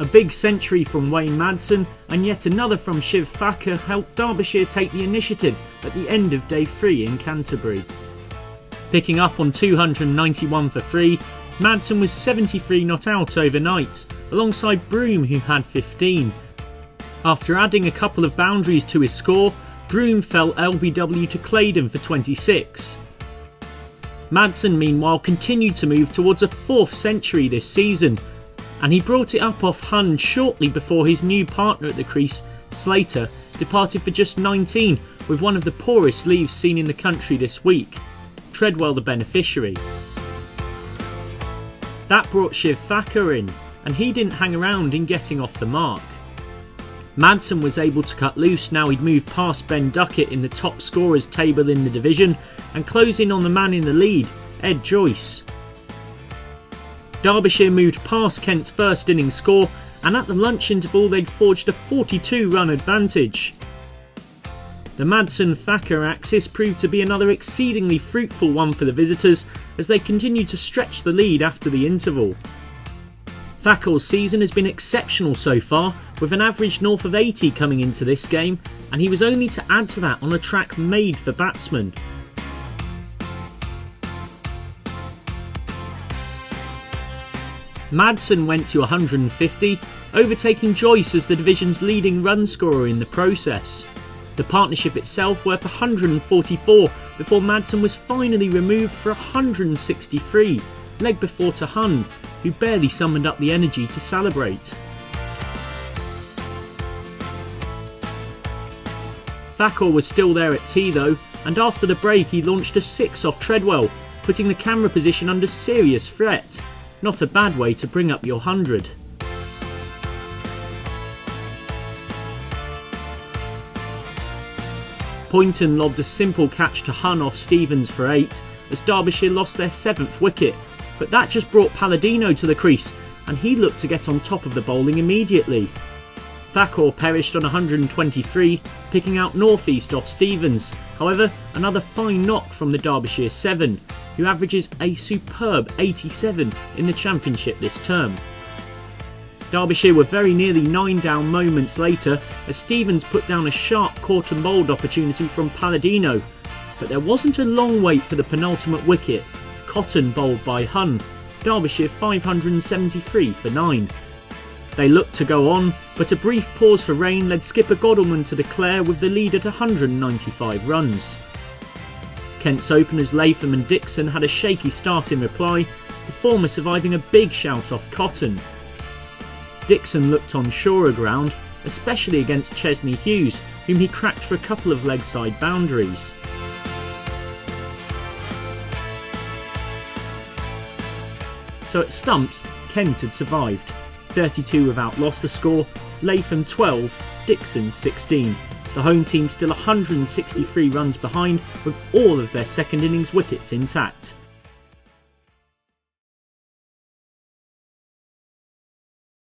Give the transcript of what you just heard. A big century from Wayne Madsen and yet another from Shiv Thakor helped Derbyshire take the initiative at the end of day 3 in Canterbury. Picking up on 291 for 3, Madsen was 73 not out overnight, alongside Broome who had 15. After adding a couple of boundaries to his score, Broome fell LBW to Claydon for 26. Madsen meanwhile continued to move towards a 4th century this season, and he brought it up off Hunt shortly before his new partner at the crease, Slater, departed for just 19 with one of the poorest leaves seen in the country this week, Treadwell the beneficiary. That brought Shiv Thakor in, and he didn't hang around in getting off the mark. Madsen was able to cut loose now he'd moved past Ben Duckett in the top scorers table in the division and close in on the man in the lead, Ed Joyce. Derbyshire moved past Kent's first innings score, and at the lunch interval they'd forged a 42-run advantage. The Madsen-Thakor axis proved to be another exceedingly fruitful one for the visitors as they continued to stretch the lead after the interval. Thakor's season has been exceptional so far, with an average north of 80 coming into this game, and he was only to add to that on a track made for batsmen. Madsen went to 150, overtaking Joyce as the division's leading run scorer in the process. The partnership itself worth 144 before Madsen was finally removed for 163, leg before to Hunt, who barely summoned up the energy to celebrate. Thakor was still there at tea though, and after the break he launched a 6 off Treadwell, putting the camera position under serious threat. Not a bad way to bring up your 100. Poynton lobbed a simple catch to Hunt off Stevens for 8 as Derbyshire lost their 7th wicket, but that just brought Palladino to the crease and he looked to get on top of the bowling immediately. Thakor perished on 123, picking out northeast off Stevens, however another fine knock from the Derbyshire 7. Who averages a superb 87 in the Championship this term. Derbyshire were very nearly 9 down moments later as Stevens put down a sharp caught and bowled opportunity from Palladino, but there wasn't a long wait for the penultimate wicket, Cotton bowled by Hunt, Derbyshire 573 for 9. They looked to go on, but a brief pause for rain led skipper Godelman to declare with the lead at 195 runs. Kent's openers Latham and Dixon had a shaky start in reply, the former surviving a big shout off Cotton. Dixon looked on surer ground, especially against Chesney Hughes, whom he cracked for a couple of leg side boundaries. So at stumps, Kent had survived. 32 without loss the score, Latham 12, Dixon 16. The home team still 163 runs behind with all of their second innings wickets intact.